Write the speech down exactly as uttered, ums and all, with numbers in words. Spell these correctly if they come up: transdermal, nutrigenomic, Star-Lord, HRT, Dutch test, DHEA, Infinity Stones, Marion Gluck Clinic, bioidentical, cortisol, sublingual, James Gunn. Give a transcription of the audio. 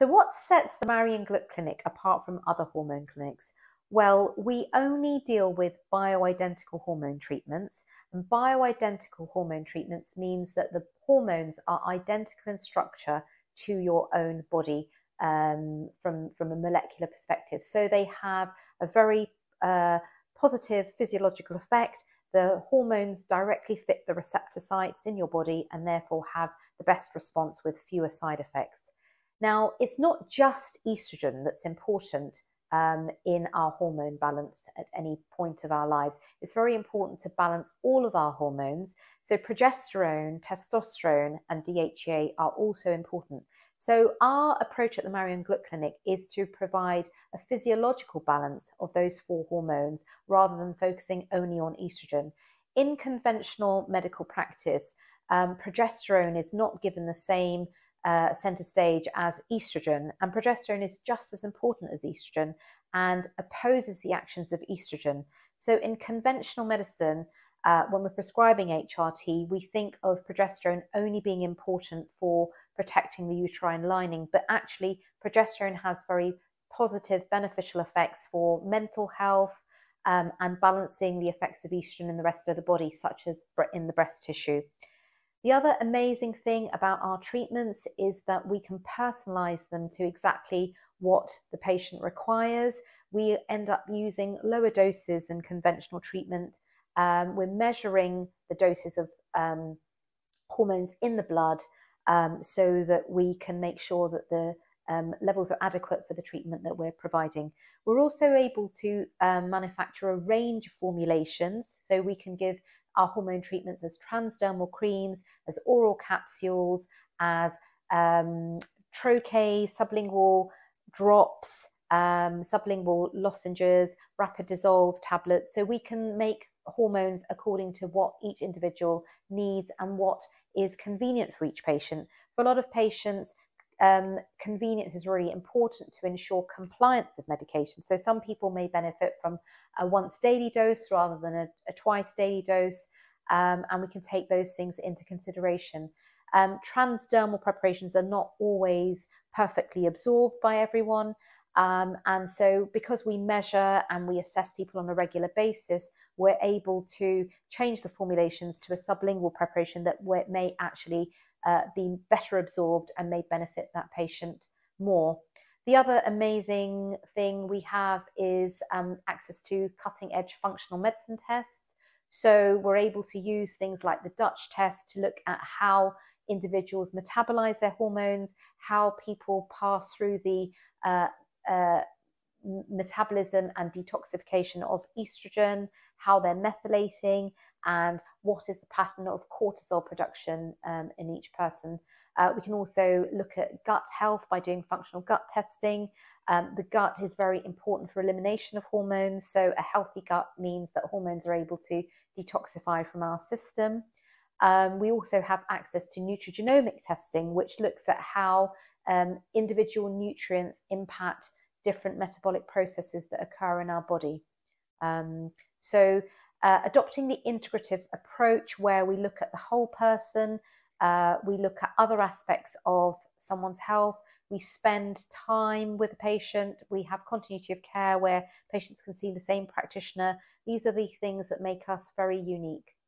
So what sets the Marion Gluck Clinic apart from other hormone clinics? Well, we only deal with bioidentical hormone treatments, and bioidentical hormone treatments means that the hormones are identical in structure to your own body um, from, from a molecular perspective. So they have a very uh, positive physiological effect. The hormones directly fit the receptor sites in your body and therefore have the best response with fewer side effects. Now, it's not just estrogen that's important Um, in our hormone balance at any point of our lives. It's very important to balance all of our hormones. So progesterone, testosterone, and D H E A are also important. So our approach at the Marion Gluck Clinic is to provide a physiological balance of those four hormones rather than focusing only on estrogen. In conventional medical practice, um, progesterone is not given the same Uh, center stage as estrogen, and progesterone is just as important as estrogen and opposes the actions of estrogen. So in conventional medicine, uh, when we're prescribing H R T, we think of progesterone only being important for protecting the uterine lining, but actually progesterone has very positive beneficial effects for mental health um, and balancing the effects of estrogen in the rest of the body, such as in the breast tissue. The other amazing thing about our treatments is that we can personalize them to exactly what the patient requires. We end up using lower doses than conventional treatment. Um, we're measuring the doses of um, hormones in the blood um, so that we can make sure that the um, levels are adequate for the treatment that we're providing. We're also able to um, manufacture a range of formulations, so we can give our hormone treatments as transdermal creams, as oral capsules, as um, trochee, sublingual drops, um, sublingual lozenges, rapid dissolve tablets. So we can make hormones according to what each individual needs and what is convenient for each patient. For a lot of patients, Um, convenience is really important to ensure compliance of medication. So some people may benefit from a once daily dose rather than a, a twice daily dose, um, and we can take those things into consideration. Um, transdermal preparations are not always perfectly absorbed by everyone, um, and so because we measure and we assess people on a regular basis, we're able to change the formulations to a sublingual preparation that may actually Uh, being better absorbed and may benefit that patient more. The other amazing thing we have is um, access to cutting-edge functional medicine tests. So we're able to use things like the Dutch test to look at how individuals metabolize their hormones, how people pass through the uh, uh, metabolism and detoxification of estrogen, how they're methylating, and what is the pattern of cortisol production um, in each person. Uh, we can also look at gut health by doing functional gut testing. Um, the gut is very important for elimination of hormones, so a healthy gut means that hormones are able to detoxify from our system. Um, we also have access to nutrigenomic testing, which looks at how um, individual nutrients impact different metabolic processes that occur in our body. Um, so uh, adopting the integrative approach, where we look at the whole person, uh, we look at other aspects of someone's health, we spend time with the patient, we have continuity of care where patients can see the same practitioner. These are the things that make us very unique.